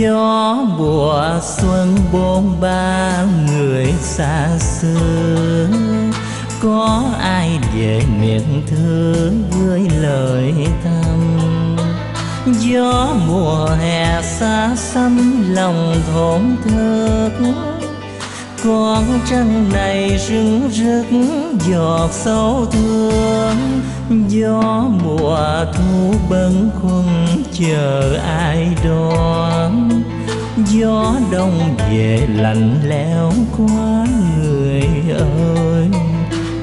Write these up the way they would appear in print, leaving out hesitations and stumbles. gió mùa xuân bôn ba người xa xưa, có ai về miệng thưa gửi lời thăm. Gió mùa hè xa xăm lòng thổn thức, con trăng này rưng rức giọt sâu thương. Gió mùa thu bâng khuâng chờ ai đón, gió đông về lạnh lẽo quá người ơi.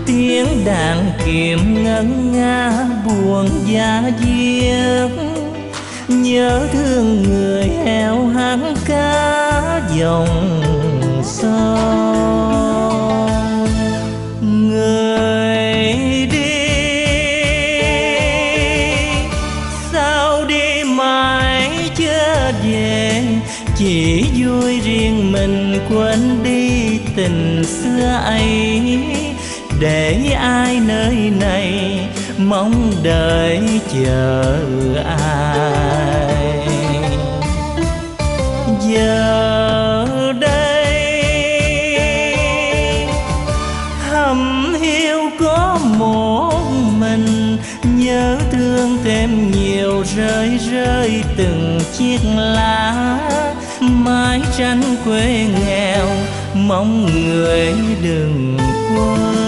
Tiếng đàn kiềm ngân nga buồn da diết, nhớ thương người heo hắn cá dòng sông. Người đi sao đi mãi chưa về, chỉ vui riêng mình quên đi tình xưa ấy. Để ai nơi này mong đợi chờ ai, giờ đây hầm hiu có một mình. Nhớ thương thêm nhiều rơi rơi từng chiếc lá, mái tranh quê nghèo mong người đừng quên.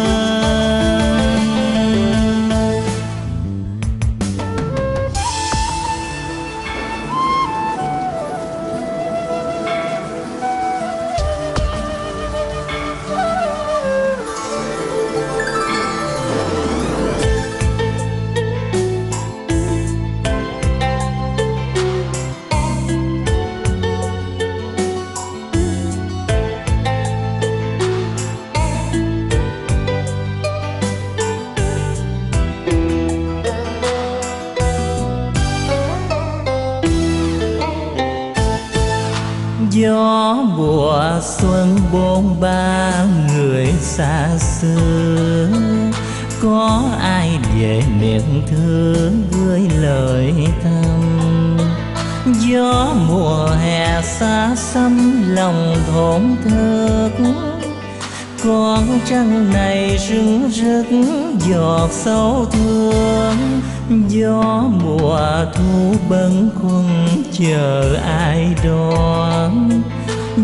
Gió mùa xuân bôn ba người xa xưa, có ai về miệng thưa gửi lời thăm. Gió mùa hè xa xăm lòng thổn thức, con trăng này rưng rức giọt sâu thương. Gió mùa thu bâng khuâng chờ ai đón,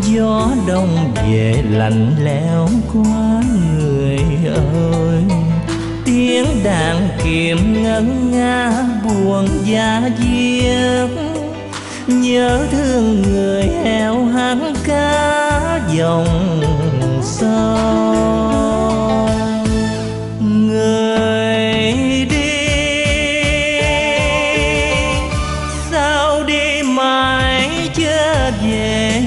gió đông về lạnh lẽo quá người ơi. Tiếng đàn kiềm ngân nga buồn da diết, nhớ thương người heo hắn cá dòng sông. Người đi sao đi mãi chưa về,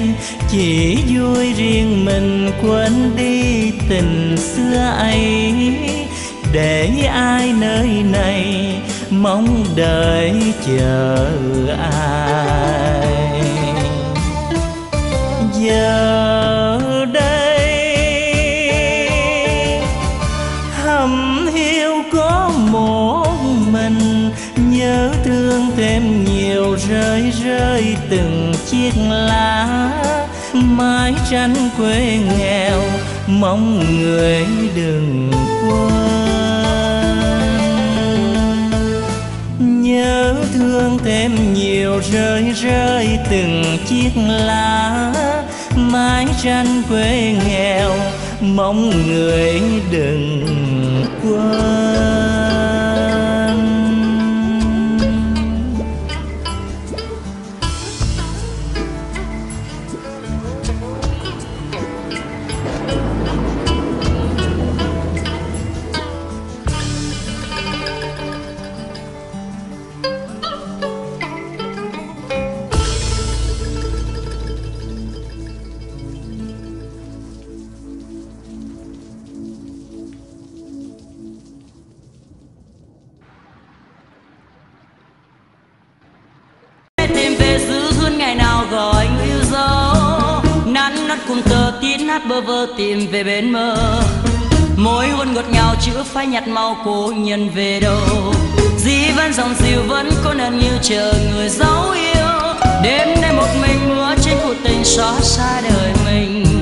chỉ vui riêng mình quên đi tình xưa ấy. Để ai nơi này mong đợi chờ ai, giờ đây hầm hiu có một mình. Nhớ thương thêm nhiều rơi rơi từng chiếc lá, mái tranh quê nghèo mong người đừng quên. Nhớ thương thêm nhiều rơi rơi từng chiếc lá, mái tranh quê nghèo mong người đừng quên. Bơ vơ tìm về bên mơ, mối hôn ngọt ngào chữ phai nhạt màu cố nhân về đâu. Dĩ vẫn dòng dịu vẫn cô đơn như chờ người dấu yêu. đêm nay một mình mưa trên cuộc tình xóa xa đời mình.